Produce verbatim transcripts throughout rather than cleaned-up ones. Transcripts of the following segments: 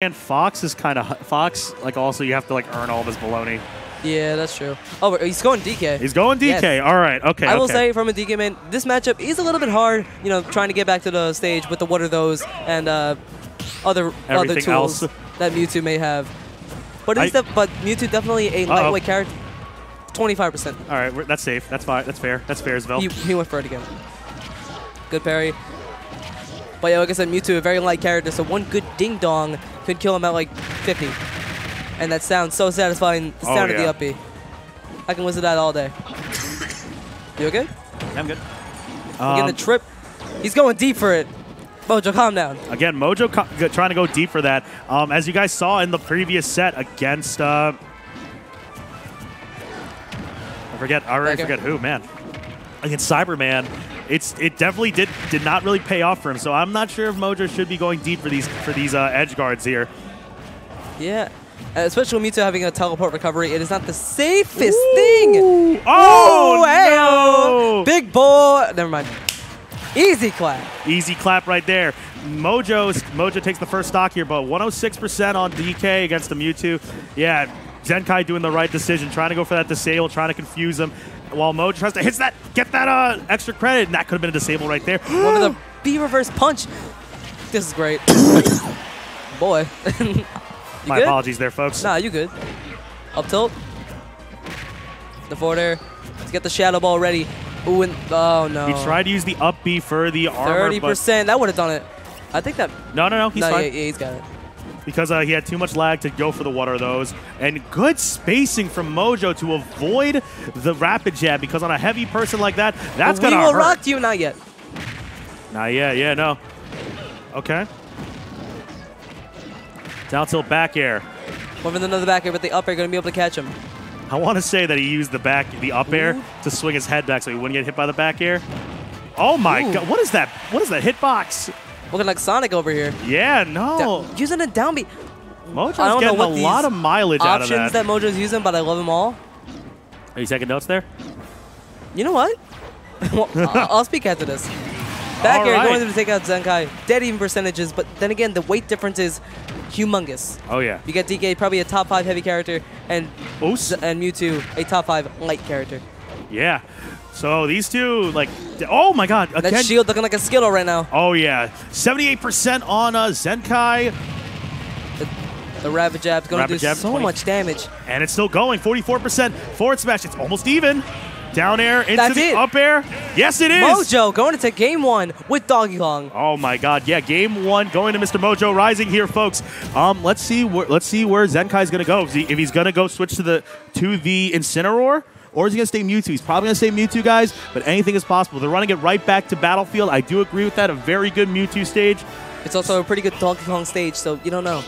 And Fox is kind of... Fox, like, also, you have to, like, earn all of his baloney. Yeah, that's true. Oh, he's going D K. He's going D K. Yes. All right. Okay. I will okay. say, from a D K main, this matchup is a little bit hard, you know, trying to get back to the stage with the what are those and uh, other, other tools else. that Mewtwo may have. But, I, the, but Mewtwo definitely a lightweight uh -oh. character. twenty-five percent. All right. We're, that's safe. That's fine. That's fair. That's fair as well. He, he went for it again. Good parry. But yeah, like I said, Mewtwo, a very light character, so one good ding-dong could kill him at like fifty. And that sounds so satisfying, the sound oh, yeah. of the up B. I can listen to that all day. You okay? Yeah, I'm good. Um, Getting the trip. He's going deep for it. Mojo, calm down. Again, Mojo trying to go deep for that. Um, as you guys saw in the previous set against... Uh, I forget. I already okay. forget who, man. Against Cyberman. It's it definitely did did not really pay off for him, so I'm not sure if Mojo should be going deep for these for these uh, edge guards here. Yeah, uh, especially with Mewtwo having a teleport recovery, it is not the safest Ooh. thing. Oh, Ooh, hey no! Big boy. Never mind. Easy clap. Easy clap right there. Mojo's Mojo takes the first stock here, but one oh six percent on D K against the Mewtwo. Yeah, Zenkai doing the right decision, trying to go for that disable, trying to confuse him. While Mojo tries to hit that, get that uh, extra credit, and that could have been a disable right there. One of the B reverse punch. This is great. Boy. My good? apologies there, folks. Nah, you good. Up tilt. The forward air. Let's get the shadow ball ready. Ooh, and, oh, no. He tried to use the up B for the armor. thirty percent. That would have done it. I think that... No, no, no. He's no, fine. Yeah, yeah, he's got it. Because uh, he had too much lag to go for the what are those. And good spacing from Mojo to avoid the rapid jab, because on a heavy person like that, that's going to hurt. We will rock you, not yet. Not yet, yeah, no. Okay. Down tilt back air. Over another back air, but the up air going to be able to catch him. I want to say that he used the back, the up air Ooh. to swing his head back so he wouldn't get hit by the back air. Oh my Ooh. God, what is that? What is that hitbox? Looking like Sonic over here. Yeah, no. Da using a down beat. Mojo's I don't getting know what a lot of mileage out of that. Options that Mojo's using, but I love them all. Are you taking notes there? You know what? well, I'll speak after this. Back air right. going to take out Zenkai. Dead even percentages, but then again, the weight difference is humongous. Oh, yeah. You get D K, probably a top five heavy character, and, and Mewtwo, a top five light character. Yeah. So these two, like, oh my god. Again. That shield looking like a Skittle right now. Oh yeah. seventy-eight percent on uh, Zenkai. The, the Rapid Jab's going to do jab, so twenty. Much damage. And it's still going, forty-four percent. Forward smash, it's almost even. Down air into That's the it. up air. Yes, it is. Mojo going into game one with Donkey Kong. Oh my god. Yeah, game one going to Mister Mojo Rising here, folks. Um, let's see where let's see where Zenkai's going to go. If he's going to go switch to the to the Incineror. Or is he going to stay Mewtwo? He's probably going to stay Mewtwo, guys, but anything is possible. They're running it right back to Battlefield. I do agree with that. A very good Mewtwo stage. It's also a pretty good Donkey Kong stage, so you don't know.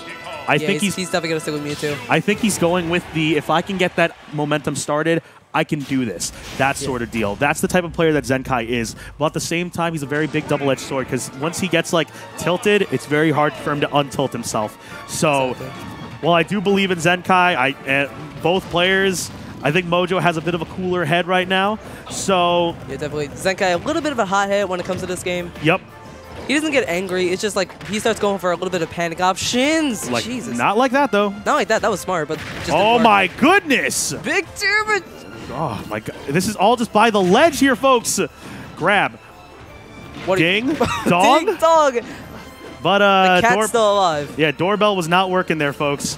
I yeah, think he's, he's definitely going to stick with Mewtwo. I think he's going with the, if I can get that momentum started, I can do this. That sort yeah. of deal. That's the type of player that Zenkai is. But at the same time, he's a very big double-edged sword, because once he gets, like, tilted, it's very hard for him to untilt himself. So, exactly. While I do believe in Zenkai, I uh, both players... I think Mojo has a bit of a cooler head right now, so... Yeah, definitely. Zenkai, a little bit of a hothead when it comes to this game. Yep. He doesn't get angry. It's just like he starts going for a little bit of panic options. Like, Jesus. Not like that, though. Not like that. That was smart, but... Just oh, my goodness! Big turbo! Oh, my God. This is all just by the ledge here, folks. Grab. What Ding. Dong. Ding dong. But, uh... The cat's door... still alive. Yeah, doorbell was not working there, folks.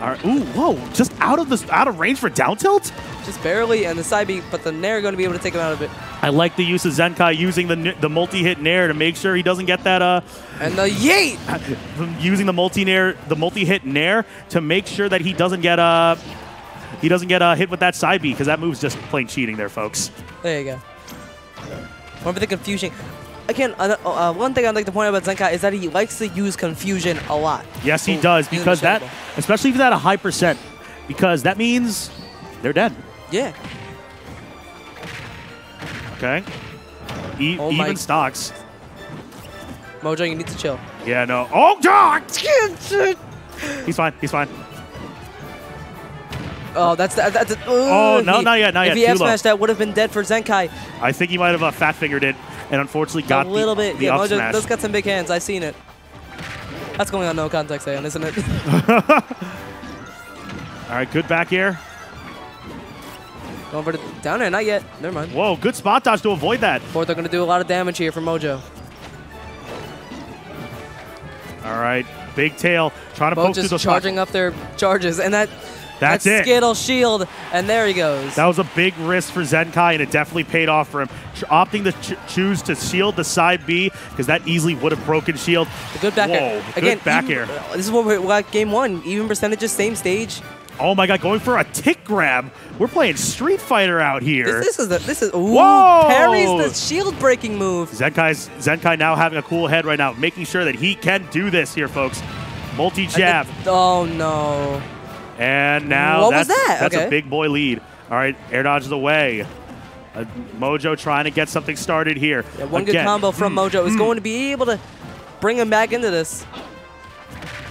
All right. Ooh, whoa! Just out of the out of range for down tilt. Just barely, and the side B, but the nair going to be able to take him out of it. I like the use of Zenkai using the the multi hit nair to make sure he doesn't get that uh. And the yeet. Using the multi nair, the multi hit nair to make sure that he doesn't get uh he doesn't get uh, hit with that side B, because that move's just plain cheating there, folks. There you go. Remember the confusion. Again, uh, uh, one thing I'd like to point out about Zenkai is that he likes to use confusion a lot. Yes, he does, because that, especially if he's at a high percent, because that means they're dead. Yeah. Okay. E oh even stocks. Mojo, you need to chill. Yeah, no. Oh, God! He's fine. He's fine. Oh, that's the, that's the, oh, oh no, he, not yet, not yet. If he F smashed that, would have been dead for Zenkai. I think he might have uh, fat fingered it, and unfortunately got a little the, bit. The yeah, up Mojo smash. Does got some big hands. I've seen it. That's going on no contact Saiyan, isn't it? All right, good back air. Going for the down air, not yet. Never mind. Whoa, good spot dodge to avoid that. Fourth, they're going to do a lot of damage here for Mojo. All right, big tail. Trying to Mojo's poke through the charging pocket. Up their charges, and that... That's that it. Skittle shield, and there he goes. That was a big risk for Zenkai, and it definitely paid off for him. Ch opting to ch choose to shield the side B, because that easily would have broken shield. A good back Whoa, air. Good Again, back even, air. This is what we're like game one. Even percentages, same stage. Oh my god, going for a tick grab. We're playing Street Fighter out here. This, this is the, this is, ooh, Whoa! Parries the shield breaking move. Zenkai's, Zenkai now having a cool head right now, making sure that he can do this here, folks. Multi-jab. Oh no. And now what that's, was that? that's okay. a big boy lead. All right, air dodge is away. Uh, Mojo trying to get something started here. Yeah, one Again. good combo from mm, Mojo is mm. going to be able to bring him back into this.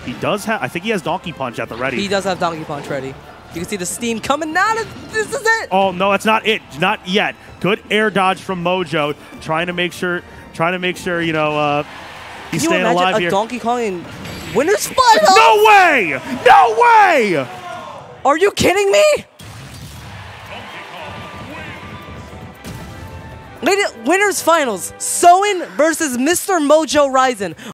He does have, I think he has Donkey Punch at the ready. He does have Donkey Punch ready. You can see the steam coming out of, this is it. Oh no, that's not it, not yet. Good air dodge from Mojo, trying to make sure, trying to make sure, you know, uh, he's Can you staying imagine alive a here. Donkey Kong in Winners Final? No way! No way! Are you kidding me? Winners Finals, Soen versus Mister Mojo Risin'.